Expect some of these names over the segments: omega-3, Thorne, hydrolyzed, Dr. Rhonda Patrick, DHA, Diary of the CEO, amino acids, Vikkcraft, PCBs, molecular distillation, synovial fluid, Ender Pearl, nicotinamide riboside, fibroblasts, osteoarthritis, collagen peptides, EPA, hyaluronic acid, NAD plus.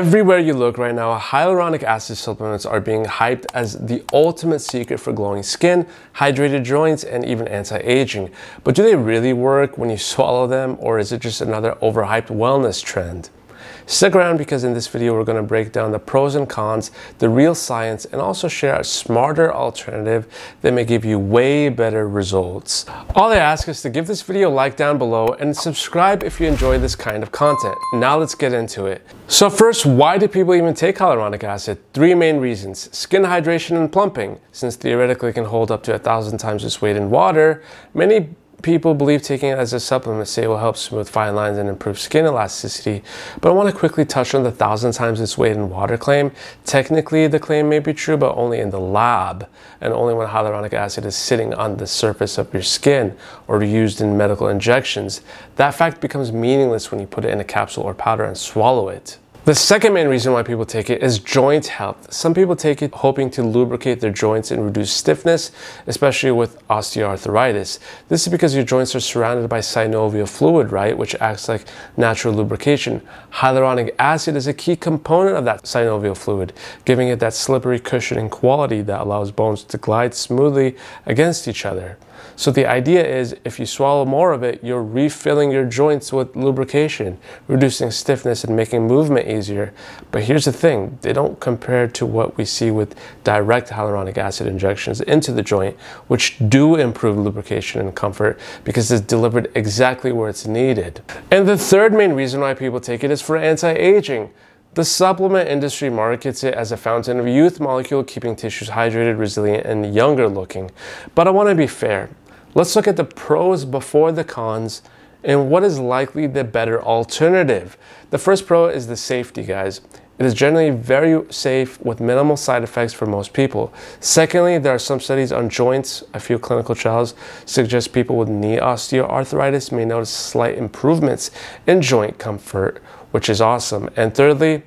Everywhere you look right now, hyaluronic acid supplements are being hyped as the ultimate secret for glowing skin, hydrated joints, and even anti-aging. But do they really work when you swallow them, or is it just another overhyped wellness trend? Stick around, because in this video we're going to break down the pros and cons, the real science, and also share a smarter alternative that may give you way better results. All I ask is to give this video a like down below and subscribe if you enjoy this kind of content. Now let's get into it. So first, why do people even take hyaluronic acid? Three main reasons: skin hydration and plumping. Since theoretically it can hold up to 1,000 times its weight in water, many people believe taking it as a supplement, say, will help smooth fine lines and improve skin elasticity. But I want to quickly touch on the 1,000 times its weight in water claim. Technically, the claim may be true, but only in the lab, and only when hyaluronic acid is sitting on the surface of your skin or used in medical injections. That fact becomes meaningless when you put it in a capsule or powder and swallow it. The second main reason why people take it is joint health. Some people take it hoping to lubricate their joints and reduce stiffness, especially with osteoarthritis. This is because your joints are surrounded by synovial fluid, right, which acts like natural lubrication. Hyaluronic acid is a key component of that synovial fluid, giving it that slippery cushioning quality that allows bones to glide smoothly against each other. So the idea is, if you swallow more of it, you're refilling your joints with lubrication, reducing stiffness and making movement easier. But here's the thing, they don't compare to what we see with direct hyaluronic acid injections into the joint, which do improve lubrication and comfort because it's delivered exactly where it's needed. And the third main reason why people take it is for anti-aging. The supplement industry markets it as a fountain of youth molecule, keeping tissues hydrated, resilient, and younger looking. But I want to be fair. Let's look at the pros before the cons and what is likely the better alternative. The first pro is the safety, guys. It is generally very safe with minimal side effects for most people. Secondly, there are some studies on joints. A few clinical trials suggest people with knee osteoarthritis may notice slight improvements in joint comfort, which is awesome. And thirdly,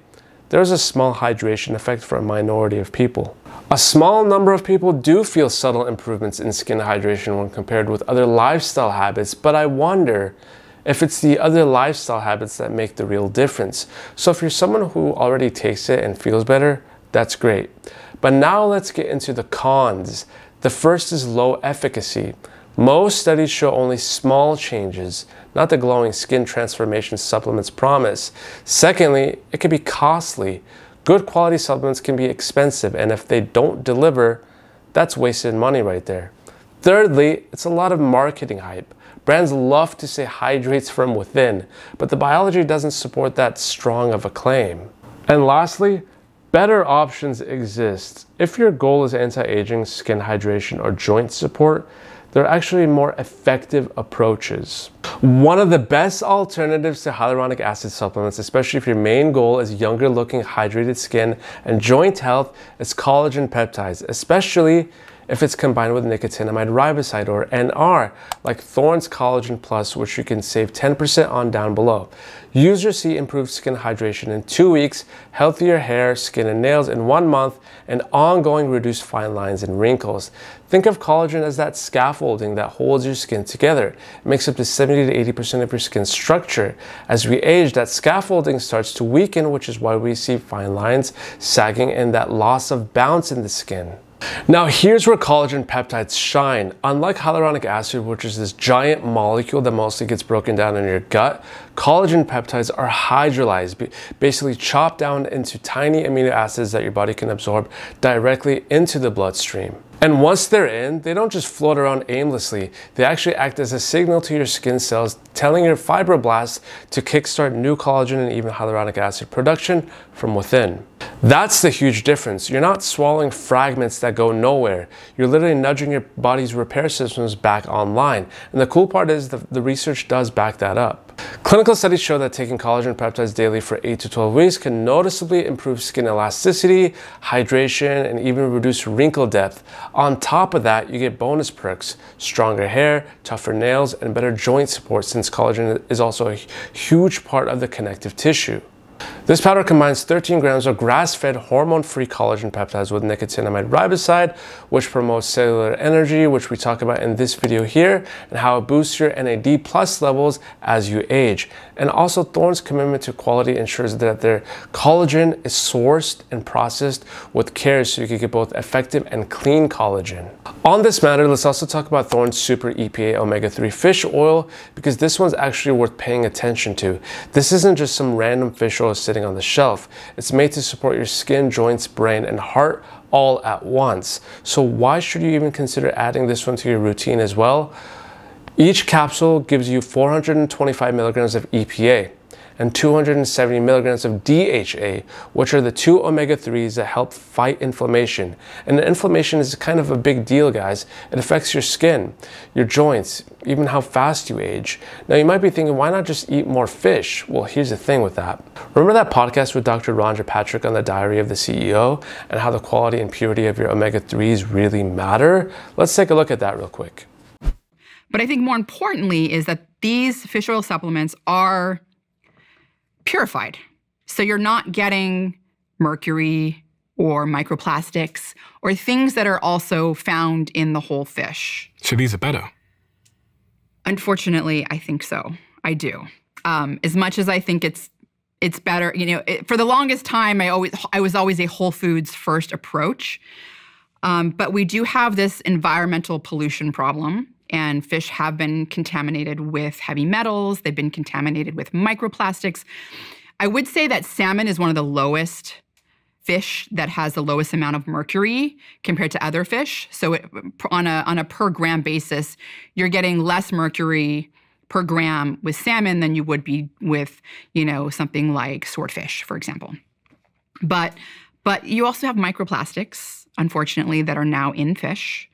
there's a small hydration effect for a minority of people. A small number of people do feel subtle improvements in skin hydration when compared with other lifestyle habits, but I wonder if it's the other lifestyle habits that make the real difference. So if you're someone who already takes it and feels better, that's great. But now let's get into the cons. The first is low efficacy. Most studies show only small changes, not the glowing skin transformation supplements promise. Secondly, it can be costly. Good quality supplements can be expensive, and if they don't deliver, that's wasted money right there. Thirdly, it's a lot of marketing hype. Brands love to say hydrates from within, but the biology doesn't support that strong of a claim. And lastly, better options exist. If your goal is anti-aging, skin hydration, or joint support, there are actually more effective approaches. One of the best alternatives to hyaluronic acid supplements, especially if your main goal is younger looking, hydrated skin, and joint health, is collagen peptides, especially if it's combined with nicotinamide riboside, or NR, like Thorne's Collagen Plus, which you can save 10% on down below. Users see improved skin hydration in 2 weeks, healthier hair, skin and nails in 1 month, and ongoing reduced fine lines and wrinkles. Think of collagen as that scaffolding that holds your skin together. It makes up to 70 to 80% of your skin structure. As we age, that scaffolding starts to weaken, which is why we see fine lines, sagging, and that loss of bounce in the skin. Now here's where collagen peptides shine. Unlike hyaluronic acid, which is this giant molecule that mostly gets broken down in your gut, collagen peptides are hydrolyzed, basically chopped down into tiny amino acids that your body can absorb directly into the bloodstream. And once they're in, they don't just float around aimlessly. They actually act as a signal to your skin cells, telling your fibroblasts to kickstart new collagen and even hyaluronic acid production from within. That's the huge difference. You're not swallowing fragments that go nowhere. You're literally nudging your body's repair systems back online. And the cool part is the research does back that up. Clinical studies show that taking collagen peptides daily for 8 to 12 weeks can noticeably improve skin elasticity, hydration, and even reduce wrinkle depth. On top of that, you get bonus perks: stronger hair, tougher nails, and better joint support, since collagen is also a huge part of the connective tissue. This powder combines 13 grams of grass-fed hormone-free collagen peptides with nicotinamide riboside, which promotes cellular energy, which we talk about in this video here, and how it boosts your NAD plus levels as you age. And also Thorne's commitment to quality ensures that their collagen is sourced and processed with care so you can get both effective and clean collagen. On this matter, let's also talk about Thorne's Super EPA omega-3 fish oil, because this one's actually worth paying attention to. This isn't just some random fish oil sitting on the shelf. It's made to support your skin, joints, brain, and heart all at once. So why should you even consider adding this one to your routine as well? Each capsule gives you 425 milligrams of EPA and 270 milligrams of DHA, which are the two omega-3s that help fight inflammation. And inflammation is kind of a big deal, guys. It affects your skin, your joints, even how fast you age. Now you might be thinking, why not just eat more fish? Well, here's the thing with that. Remember that podcast with Dr. Rhonda Patrick on the Diary of the CEO and how the quality and purity of your omega-3s really matter? Let's take a look at that real quick. But I think more importantly is that these fish oil supplements are purified. So you're not getting mercury or microplastics or things that are also found in the whole fish. So these are better? Unfortunately, I think so. I do. As much as I think it's better, you know, for the longest time, I was always a whole foods first approach. But we do have this environmental pollution problem. And fish have been contaminated with heavy metals. They've been contaminated with microplastics. I would say that salmon is one of the lowest fish that has the lowest amount of mercury compared to other fish. So it, on a per gram basis, you're getting less mercury per gram with salmon than you would be with, you know, something like swordfish, for example. But you also have microplastics, unfortunately, that are now in fish.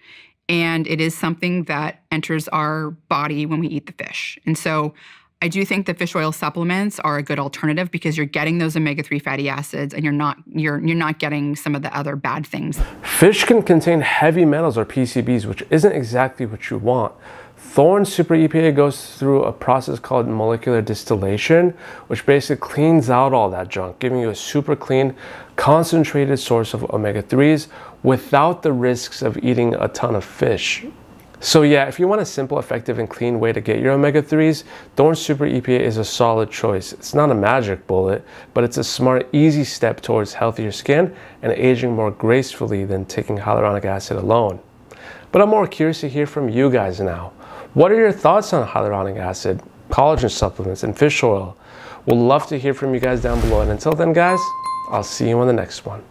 And it is something that enters our body when we eat the fish. And so I do think that fish oil supplements are a good alternative because you're getting those omega-3 fatty acids and you're not getting some of the other bad things. Fish can contain heavy metals or PCBs, which isn't exactly what you want. Thorne Super EPA goes through a process called molecular distillation, which basically cleans out all that junk, giving you a super clean, concentrated source of omega-3s without the risks of eating a ton of fish. So yeah, if you want a simple, effective, and clean way to get your omega-3s, Thorne Super EPA is a solid choice. It's not a magic bullet, but it's a smart, easy step towards healthier skin and aging more gracefully than taking hyaluronic acid alone. But I'm more curious to hear from you guys now. What are your thoughts on hyaluronic acid, collagen supplements, and fish oil? We'll love to hear from you guys down below. And until then, guys, I'll see you on the next one.